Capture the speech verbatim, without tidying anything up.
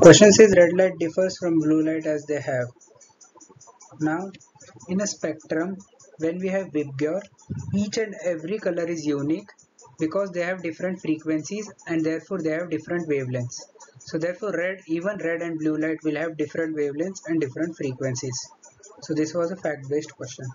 Question says red light differs from blue light as they have. Now, in a spectrum, when we have Wigner, each and every color is unique because they have different frequencies and therefore they have different wavelengths. So therefore red, even red and blue light will have different wavelengths and different frequencies. So this was a fact-based question.